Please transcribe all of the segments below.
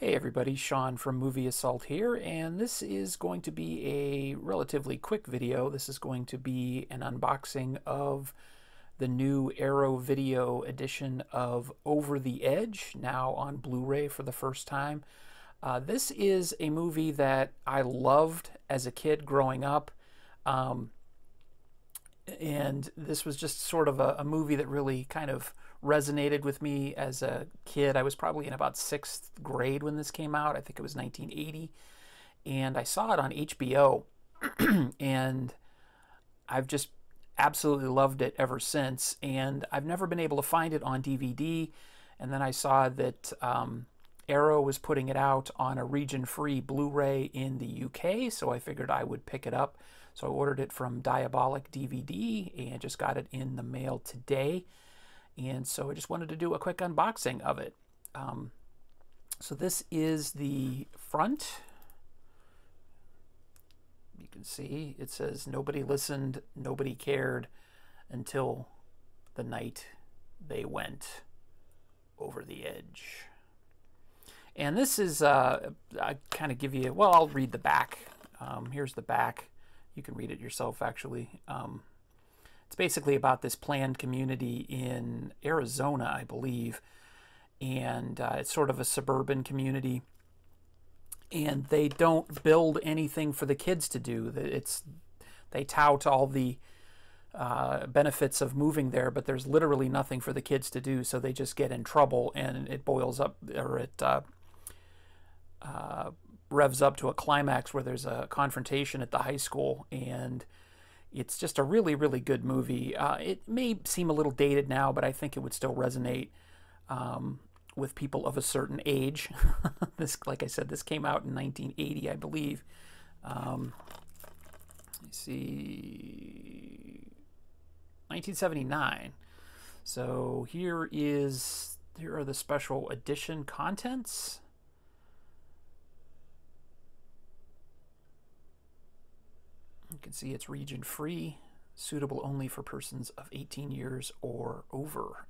Hey everybody, Sean from Movie Assault here, and this is going to be a relatively quick video. This is going to be an unboxing of the new Arrow Video edition of Over the Edge, now on Blu-ray for the first time. This is a movie that I loved as a kid growing up, and this was just sort of a movie that really kind of resonated with me as a kid. I was probably in about 6th grade when this came out. I think it was 1980, and I saw it on HBO and I've just absolutely loved it ever since, and I've never been able to find it on DVD. And then I saw that Arrow was putting it out on a region-free Blu-ray in the UK, so I figured I would pick it up. So I ordered it from Diabolik DVD and just got it in the mail today. And so I just wanted to do a quick unboxing of it. So this is the front. You can see it says, "Nobody listened, nobody cared until the night they went over the edge." And this is, I kind of give you, well, I'll read the back. Here's the back. You can read it yourself, actually. It's basically about this planned community in Arizona, I believe, and it's sort of a suburban community, and they don't build anything for the kids to do. They tout all the benefits of moving there, but there's literally nothing for the kids to do, so they just get in trouble, and it boils up, or it revs up to a climax where there's a confrontation at the high school. And it's just a really, really good movie. It may seem a little dated now, but I think it would still resonate with people of a certain age. This, like I said, this came out in 1980, I believe. Let me see, 1979. So here are the special edition contents. You can see it's region free, suitable only for persons of 18 years or over,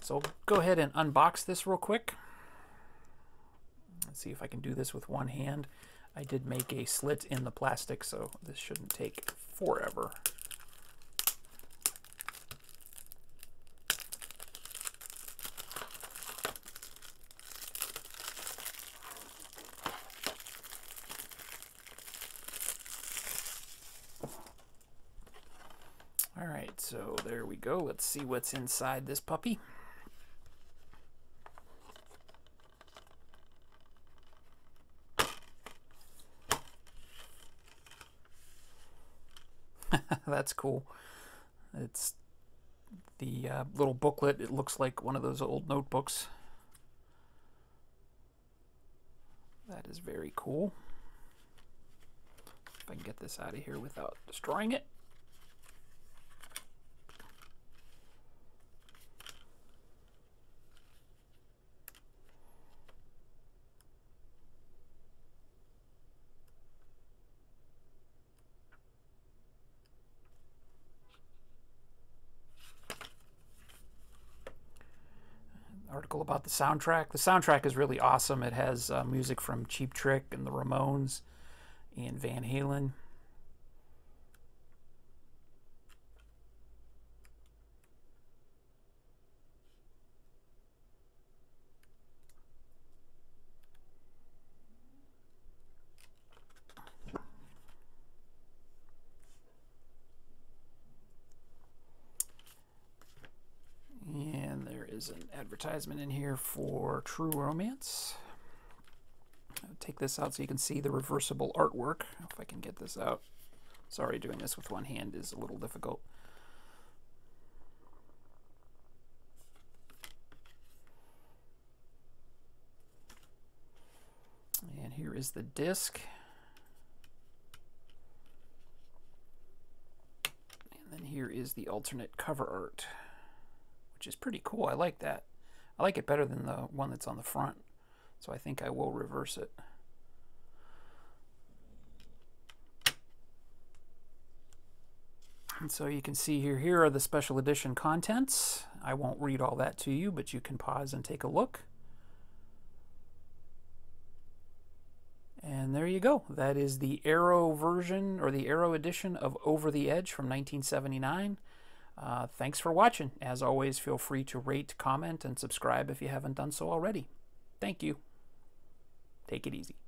So go ahead and unbox this real quick. Let's see if I can do this with one hand. I did make a slit in the plastic, so this shouldn't take forever. Alright, so there we go. Let's see what's inside this puppy. That's cool. It's the little booklet. It looks like one of those old notebooks. That is very cool. If I can get this out of here without destroying it. Article about the soundtrack. The soundtrack is really awesome. It has music from Cheap Trick and the Ramones and Van Halen. An advertisement in here for True Romance. I'll take this out so you can see the reversible artwork. If I can get this out. Sorry, doing this with one hand is a little difficult. And here is the disc. And then here is the alternate cover art, which is pretty cool. I like that. I like it better than the one that's on the front, so I think I will reverse it. And so you can see here are the special edition contents. I won't read all that to you, but you can pause and take a look. And there you go. That is the Arrow version, or the Arrow edition of Over the Edge from 1979. Thanks for watching. As always, feel free to rate, comment, and subscribe if you haven't done so already. Thank you. Take it easy.